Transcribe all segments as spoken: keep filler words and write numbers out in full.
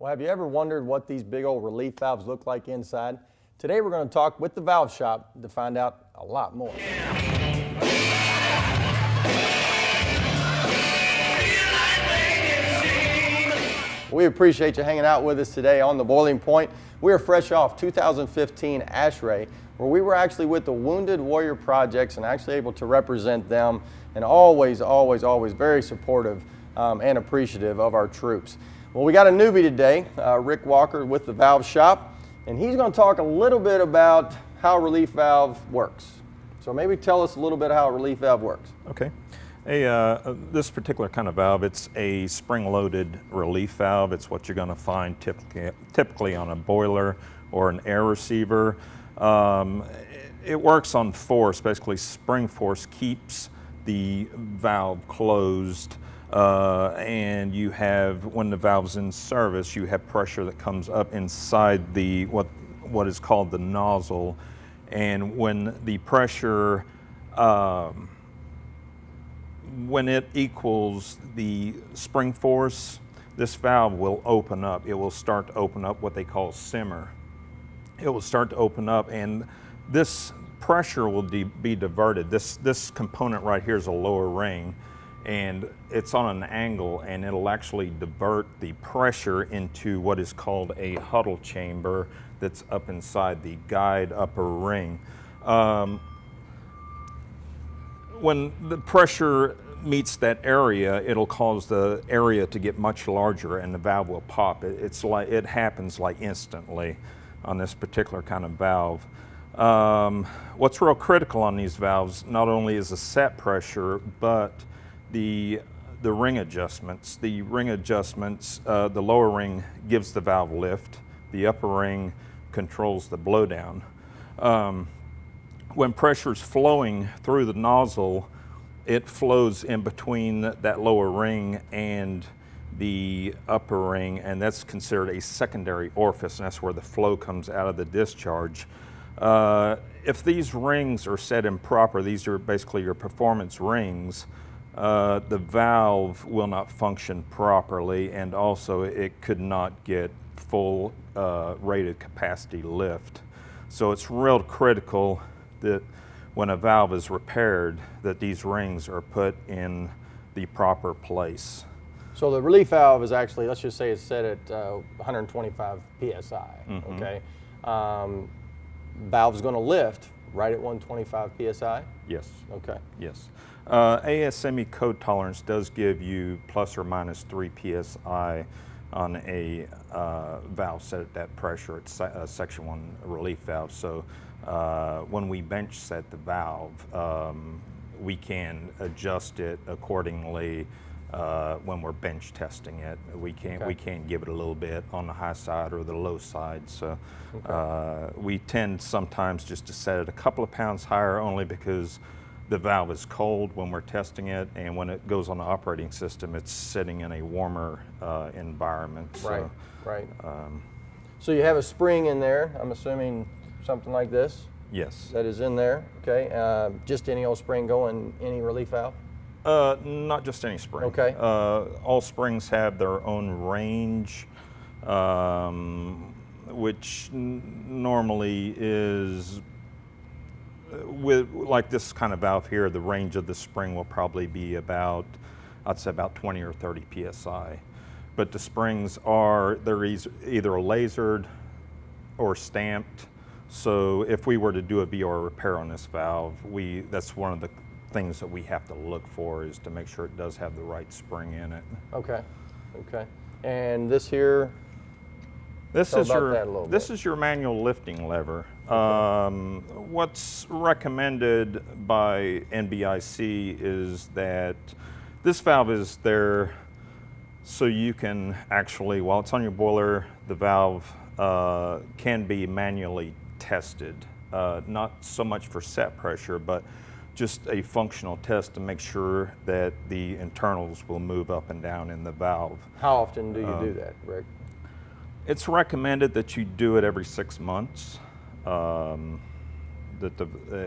Well, have you ever wondered what these big old relief valves look like inside? Today we're going to talk with the valve shop to find out a lot more. We appreciate you hanging out with us today on The Boiling Point. We are fresh off two thousand fifteen ASHRAE, where we were actually with the Wounded Warrior Projects and actually able to represent them, and always, always, always very supportive um, and appreciative of our troops. Well, we got a newbie today, uh, Rick Walker with the Valve Shop, and he's going to talk a little bit about how relief valve works. So maybe tell us a little bit how a relief valve works. Okay. A, uh, this particular kind of valve, it's a spring-loaded relief valve. It's what you're going to find typically, typically on a boiler or an air receiver. Um, it, it works on force. Basically, spring force keeps the valve closed, uh, and you have, when the valve's in service, you have pressure that comes up inside the what what is called the nozzle, and when the pressure um, when it equals the spring force, this valve will open up. It will start to open up, what they call simmer. It will start to open up, and this pressure will be diverted. This, this component right here is a lower ring, and it's on an angle, and it'll actually divert the pressure into what is called a huddle chamber that's up inside the guide upper ring. Um, When the pressure meets that area, it'll cause the area to get much larger and the valve will pop. It, it's like, it happens like instantly on this particular kind of valve. Um, what's real critical on these valves, not only is the set pressure, but the, the ring adjustments. The ring adjustments, uh, the lower ring gives the valve lift, the upper ring controls the blowdown. Um, When pressure's flowing through the nozzle, it flows in between that lower ring and the upper ring, and that's considered a secondary orifice, and that's where the flow comes out of the discharge. Uh, if these rings are set improper, these are basically your performance rings, uh, the valve will not function properly, and also it could not get full uh, rated capacity lift. So it's real critical that when a valve is repaired, that these rings are put in the proper place. So the relief valve is actually, let's just say it's set at uh, one twenty-five P S I, mm-hmm. okay? Um, valve's gonna lift right at one twenty-five P S I? Yes. Okay. Yes. Uh, A S M E code tolerance does give you plus or minus three P S I on a uh, valve set at that pressure. It's a section one relief valve. So uh, when we bench set the valve, um, we can adjust it accordingly uh, when we're bench testing it. We can, okay. we can give it a little bit on the high side or the low side. So okay. uh, we tend sometimes just to set it a couple of pounds higher only because the valve is cold when we're testing it, and when it goes on the operating system, it's sitting in a warmer uh, environment. Right, so, right. Um, so you have a spring in there, I'm assuming something like this? Yes. That is in there, okay. Uh, just any old spring going, any relief valve? Uh, not just any spring. Okay. Uh, all springs have their own range, um, which n normally is with like this kind of valve here, the range of the spring will probably be about, I'd say about twenty or thirty P S I. But the springs are, they're either lasered or stamped. So if we were to do a V O R repair on this valve, we, that's one of the things that we have to look for, is to make sure it does have the right spring in it. Okay, okay. And this here? This is your, this is your manual lifting lever. Um, what's recommended by N B I C is that this valve is there so you can actually, while it's on your boiler, the valve uh, can be manually tested. Uh, not so much for set pressure, but just a functional test to make sure that the internals will move up and down in the valve. How often do you um, do that, Rick? It's recommended that you do it every six months. Um, that the,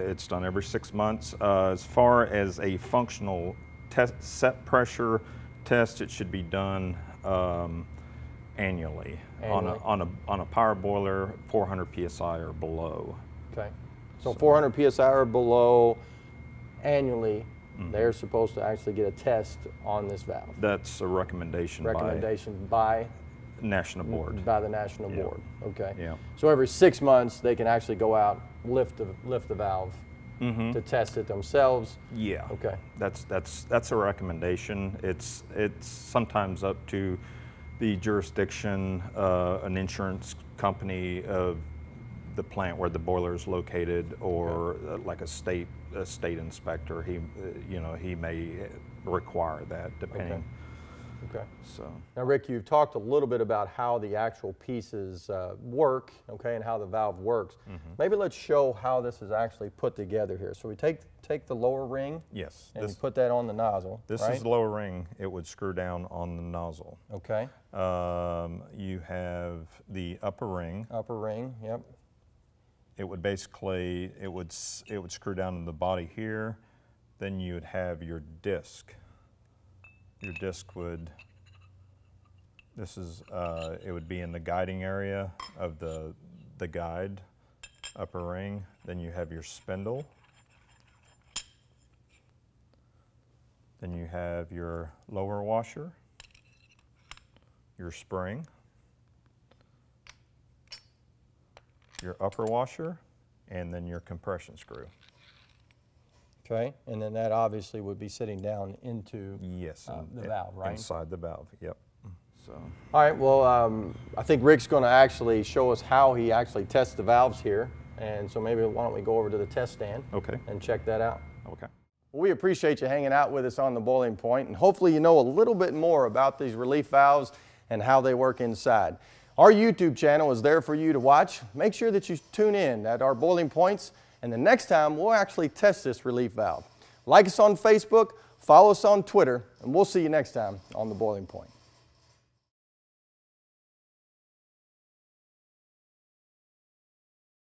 it's done every six months. Uh, as far as a functional test, set pressure test, it should be done um, annually, annually. On, a, on, a, on a power boiler, four hundred P S I or below. Okay, so, so four hundred P S I or below annually, mm-hmm. they're supposed to actually get a test on this valve. That's a recommendation, recommendation by, by National Board. By the National yep. Board, okay. Yep. So every six months they can actually go out, lift the, lift the valve, mm-hmm. to test it themselves. Yeah. Okay. That's that's that's a recommendation. It's it's sometimes up to the jurisdiction, uh, an insurance company of the plant where the boiler is located, or okay. uh, like a state a state inspector. He, uh, you know, he may require that depending. Okay. okay. So now, Rick, you've talked a little bit about how the actual pieces uh, work, okay, and how the valve works. Mm-hmm. Maybe let's show how this is actually put together here. So we take take the lower ring. Yes. And this, you put that on the nozzle. This right? is the lower ring. It would screw down on the nozzle. Okay. Um, you have the upper ring. Upper ring. Yep. It would basically it would it would screw down in the body here. Then you would have your disc. Your disc would. This is uh, it would be in the guiding area of the the guide, upper ring. Then you have your spindle. Then you have your lower washer. Your spring. Your upper washer, and then your compression screw. Okay, and then that obviously would be sitting down into yes, uh, the it, valve, right? Inside the valve, yep. So. All right, well, um, I think Rick's gonna actually show us how he actually tests the valves here, and so maybe why don't we go over to the test stand okay. and check that out. Okay. Well, we appreciate you hanging out with us on The Boiling Point, and hopefully you know a little bit more about these relief valves and how they work inside. Our YouTube channel is there for you to watch. Make sure that you tune in at our Boiling Points, and the next time we'll actually test this relief valve. Like us on Facebook, follow us on Twitter, and we'll see you next time on The Boiling Point.